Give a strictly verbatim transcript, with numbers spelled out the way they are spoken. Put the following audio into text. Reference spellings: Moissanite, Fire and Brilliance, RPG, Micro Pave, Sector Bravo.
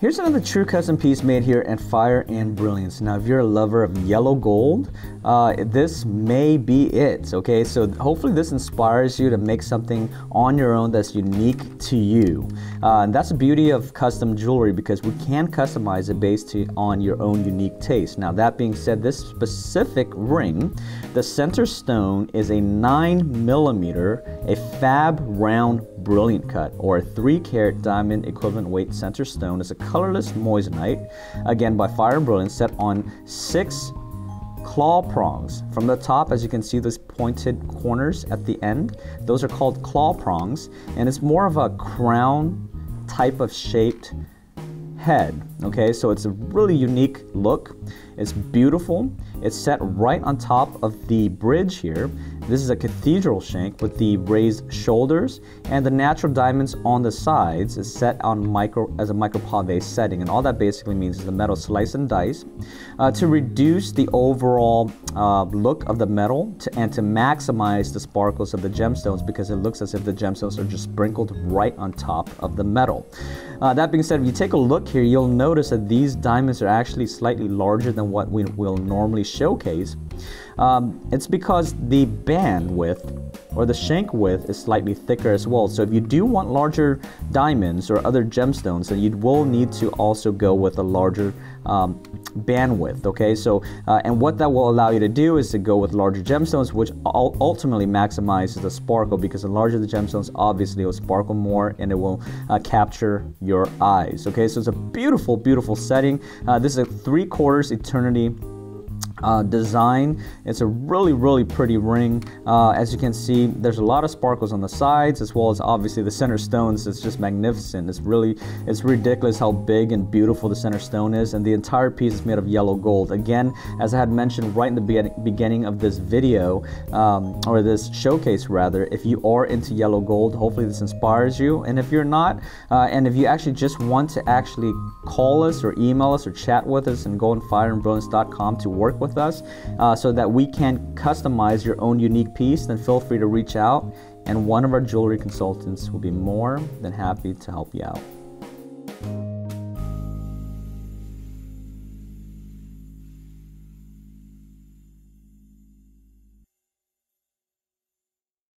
Here's another true custom piece made here at Fire and Brilliance. Now, if you're a lover of yellow gold, uh, this may be it, okay? So hopefully this inspires you to make something on your own that's unique to you. Uh, and that's the beauty of custom jewelry, because we can customize it based to, on your own unique taste. Now, that being said, this specific ring, the center stone is a nine millimeter, a fab round brilliant cut, or a three carat diamond equivalent weight center stone. It's a colorless moissanite, again by Fire and Brilliance, set on six claw prongs. From the top, as you can see, those pointed corners at the end, those are called claw prongs, and it's more of a crown type of shaped head, okay? So it's a really unique look. It's beautiful. It's set right on top of the bridge here. This is a cathedral shank with the raised shoulders, and the natural diamonds on the sides is set on micro as a micro pave setting, and all that basically means is the metal slice and dice uh, to reduce the overall uh, look of the metal to, and to maximize the sparkles of the gemstones, because it looks as if the gemstones are just sprinkled right on top of the metal. Uh, that being said, if you take a look here, you'll notice that these diamonds are actually slightly larger than what we will normally showcase. Um, it's because the band width or the shank width is slightly thicker as well. So if you do want larger diamonds or other gemstones, then you will need to also go with a larger um, band width, okay? So uh, and what that will allow you to do is to go with larger gemstones, which ultimately maximizes the sparkle, because the larger the gemstones, obviously it will sparkle more and it will uh, capture your eyes, okay? So it's a beautiful, beautiful setting. Uh, this is a three quarters eternity Uh, design. It's a really, really pretty ring. Uh, as you can see, there's a lot of sparkles on the sides, as well as obviously the center stones. It's just magnificent. It's really, it's ridiculous how big and beautiful the center stone is, and the entire piece is made of yellow gold. Again, as I had mentioned right in the be beginning of this video, um, or this showcase rather, if you are into yellow gold, hopefully this inspires you. And if you're not, uh, and if you actually just want to actually call us or email us or chat with us, and go on fire and brilliance dot com to work with us uh, so that we can customize your own unique piece, then feel free to reach out, and one of our jewelry consultants will be more than happy to help you out.